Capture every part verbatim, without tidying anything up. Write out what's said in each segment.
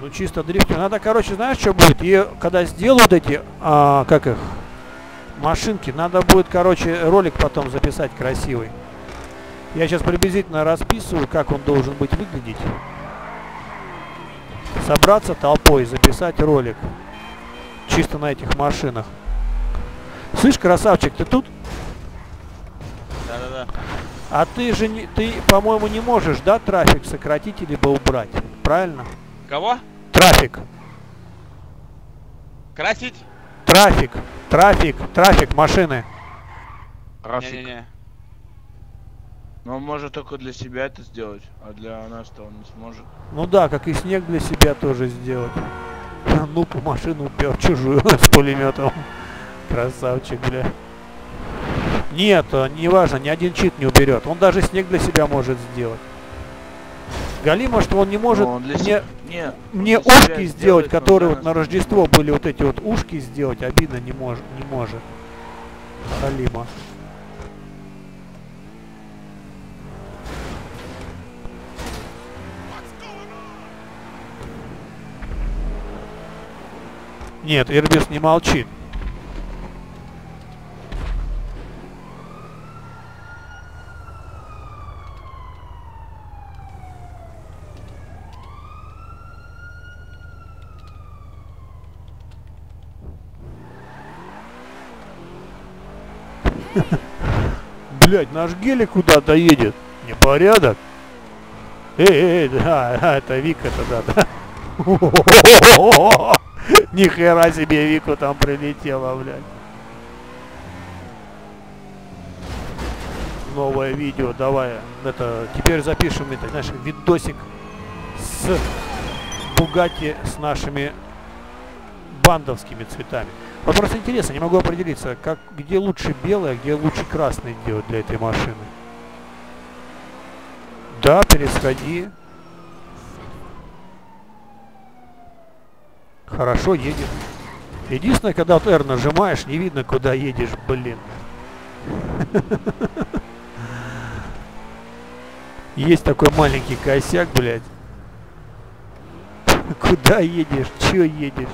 Ну чисто дрифтинг. Надо, короче, знаешь, что будет? И когда сделают эти, а, как их, машинки, надо будет, короче, ролик потом записать красивый. Я сейчас приблизительно расписываю, как он должен быть выглядеть. Собраться толпой, записать ролик. Чисто на этих машинах. Слышь, красавчик, ты тут? Да-да-да. А ты же, не, ты, по-моему, не можешь, да, трафик сократить либо убрать? Правильно? Кого? Трафик. Красить? Трафик. Трафик. Трафик машины. Трафик. Не-не-не. Но он может только для себя это сделать, а для нас-то он не сможет. Ну да, как и снег для себя тоже сделать. Ну, по машину упер чужую с пулеметом. Красавчик, бля. Нет, не важно, ни один чит не уберет. Он даже снег для себя может сделать. Галима, что он не может он мне, се... Нет, мне ушки сделать, сделать которые вот на Рождество были вот эти вот ушки сделать, обидно не может, не может. Галима. Нет, Ирбис не молчит. Блять, наш гелик куда доедет? Непорядок. Эй, эй, да, это Вика, это да, да. Ни хера себе Вику там прилетела, блядь. Новое видео, давай. Это, теперь запишем это, наш видосик с Бугатти с нашими бандовскими цветами. Вот просто интересно, не могу определиться, как, где лучше белое, где лучше красное делать для этой машины. Да, пересходи. Хорошо едет. Единственное, когда вот R нажимаешь, не видно, куда едешь, блин. Есть такой маленький косяк, блядь. Куда едешь? Чё едешь?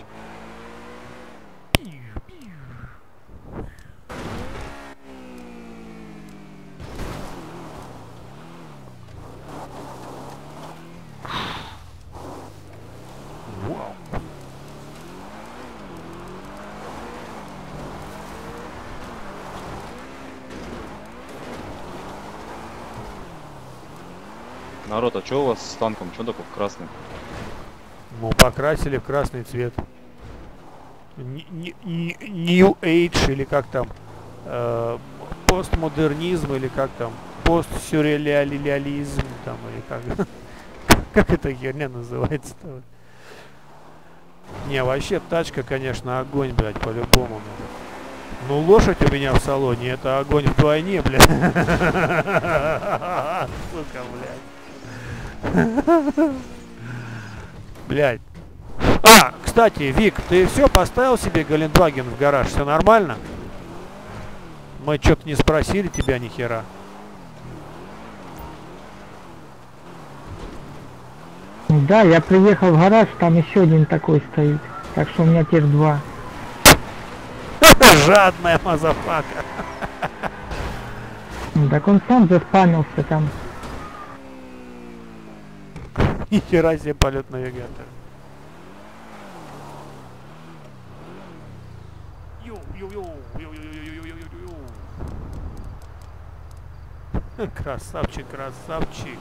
Народ, а что у вас с танком? Что такое в красный? Ну, покрасили в красный цвет. New Age или как там? Э, постмодернизм или как там? Постсюрреализм там или как? Как эта херня называется-то? Не, вообще тачка, конечно, огонь, блядь, по-любому. Ну, лошадь у меня в салоне, это огонь вдвойне, блядь. Сука, блядь. Блять. А, кстати, Вик, ты все поставил себе Галендваген в гараж? Все нормально? Мы что-то не спросили тебя ни хера. Да, я приехал в гараж, там еще один такой стоит. Так что у меня тех два. Жадная мазафака. Так он сам заспамился там. Ни хера себе полет навигатора. Красавчик, красавчик.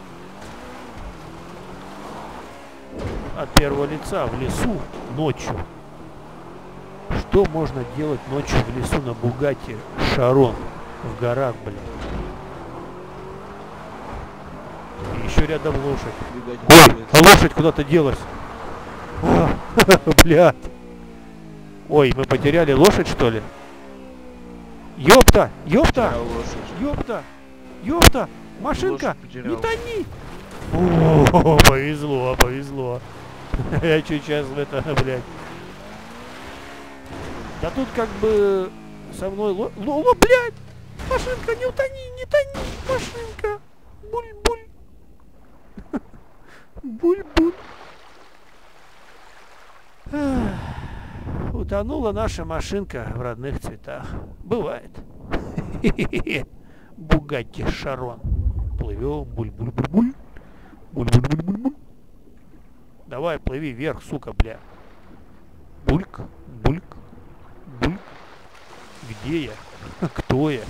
От первого лица в лесу ночью. Что можно делать ночью в лесу на Бугатти Шарон в горах, блин? Еще рядом лошадь. Ой, а лошадь куда-то делась. А, блядь. Ой, мы потеряли лошадь, что ли? Ёпта, ёпта, ёпта, ёпта, машинка, не тони. О, повезло, повезло. Я чуть сейчас в это, блядь. Да тут как бы со мной ло... О, блядь, машинка, не утони, не тони, машинка. Буль-буль. Буль-буль. Утонула наша машинка в родных цветах. Бывает. Bugatti Chiron. Плывем. Буль-буль-буль-буль. Буль-буль-буль-буль-буль. Давай, плыви вверх, сука, бля. Бульк, бульк, бульк. Где я? Кто я?